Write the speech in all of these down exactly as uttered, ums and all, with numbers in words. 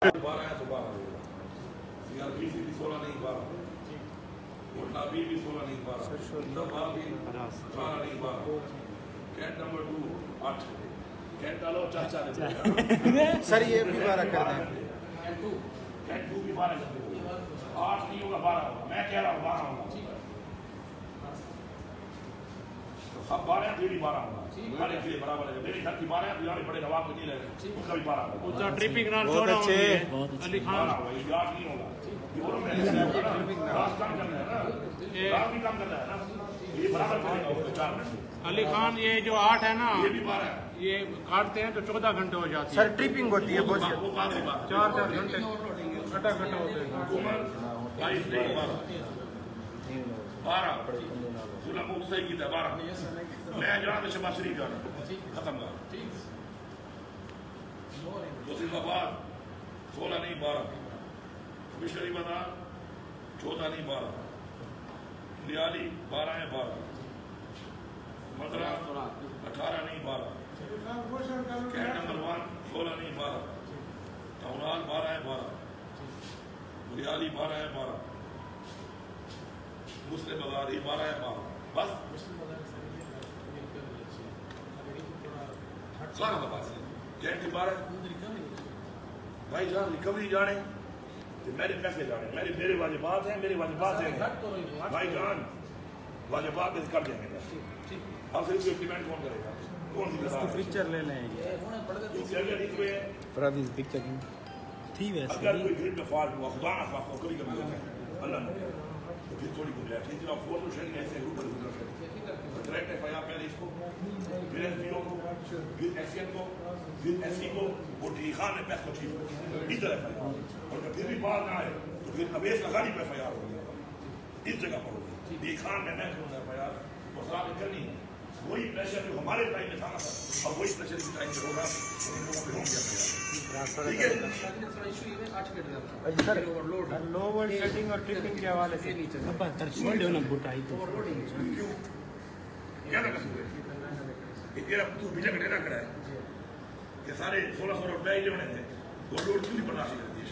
बारह है तो बारह होगा, सी आर बी सी भी सोलह नहीं बारह, मोटा बी भी सोलह नहीं बारह, भी बारह नहीं बारह। कैट नंबर टू आठ, कैट डालो चाचा ने सर ये भी बारह कर दें, कैट टू कैट टू भी बारह कर दें, आठ नहीं होगा बारह होगा, मैं कह रहा हूँ बारह होगा। ठीक है, सब बारह तेरी बारह होगा, बराबर है। मेरी की बारह बड़े नवाब नहीं लगे, उसका भी बारह ट्रिपिंग नाम अली खान याद नहीं होगा। अली खान ये जो आठ है ना ये भी बारह है, ये काटते हैं तो चौदह घंटे हो जाते हैं, सर ट्रिपिंग होती है चार चार घंटे घटा घटा होते हैं। बारह सही की बारह मैं जाना तो शबाज शरीफ जाना खत्म कर सोलह नहीं बारह, मिश्री बदान चौदह नहीं बारह, लियाली बारह है बारह, मदरा अठारह नहीं बारह, कैट नंबर वन सोलह नहीं बारह, तौरान बारह है बारह, लियाली बारह है बारह, मुस्लिम बदान ये बारह है बारह। बस भाई जान रिकवरी जाने मेरे पैसे जाने, मेरे मेरे वाजिबात हैं, मेरे वाजिबात हैं भाई जान, वाजिबात कर देंगे। अब सिर्फ इम्प्लीमेंट कौन करेगा, कौन पिक्चर ले लेंगे। अगर कोई ग्रिड में फॉल्ट हुआ खुदा कभी कभी होता है अल्लाह ने फिर थोड़ी गुजरात है, जब फोर्स उठेंगे ऐसे रूबल गुजरा करेंगे डायरेक्ट एफ आई आर पहले इसको, फिर एस पी ओ को, फिर एस सी एम को, फिर एस सी को, वो डी खान ने पैस को ठीक इधर एफ आई आर, और जब फिर भी बाहर ना आए तो फिर अवेश लगानी पर एफ आई आर हो गया, इस जगह पर होगी डी खान में मैं करूँगा एफ आई आर और साथ करनी है। वही प्रेशर जो हमारे टाइम में था ना और वही प्रेशर इस टाइम पर होगा, ठीक है। सर लोअर सेटिंग और ट्रिपिंग के हवाले से क्या लगा तेरा तू बीजा घटे ना करा है, ये सारे सोलह सौ रुपए ही होने थे, वो लोड क्यों नहीं बर्दाश्त करती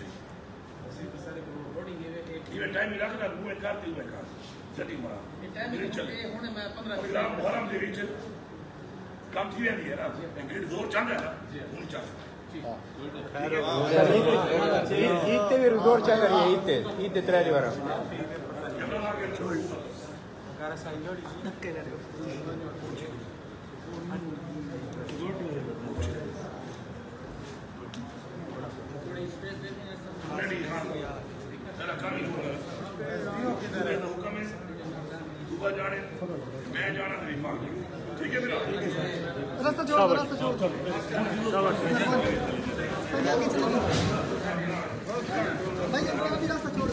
है। टाइम मिला था मुँह कार तीन में कार सेटिंग बना है जाने, मैं जाना नहीं मांगे, ठीक है मेरा रास्ता छोड़ रास्ता छोड़ भाई रास्ता छोड़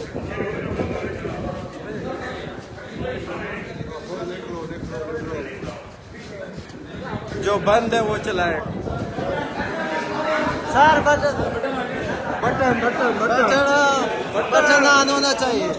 जो बंद है वो चलाए sir, button button button button button on होना चाहिए।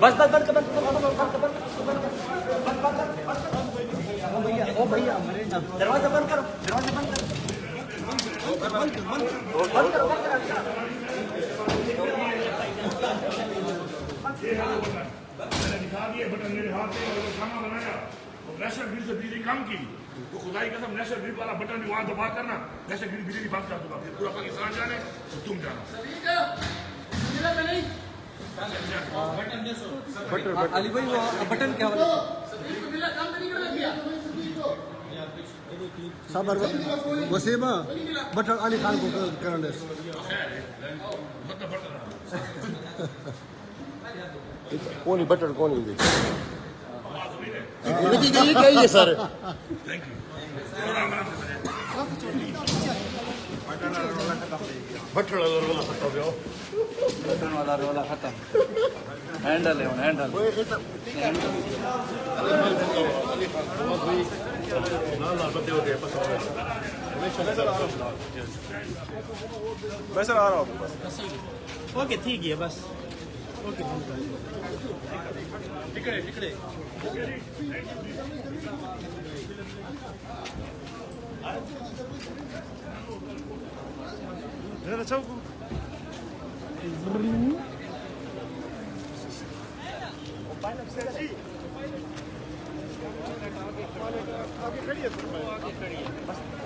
बस बस बस बस ओ भैया दरवाजा बंद करो, दरवाजा बंद करो, बंद करो बंद करो बंद करो। दिखा दिए बटन मेरे हाथ में, खाना बनाया और प्रेशर फिर से बिजली कम की। तो खुदाई कसम नेशनल ग्रिड वाला बटन भी वहाँ दबा करना, नेशनल ग्रिड बिजली भाग जाएगा, फिर पूरा पाकिस्तान जाने तो तुम जाना। अली भाई वो बटन क्या वाला साबर वसीमा बटन अली खान को करने कोनी बटन कोनी ये क्या है सर। थैंक यू बटन वाला खत्म हो बटन वाला रोला खत्म हैंडल है हैंडल मैं सर आ रहा हूँ बस। ओके ठीक है बस ओके टिकड़े टिकड़े अच्छा आगे खड़ी है बस।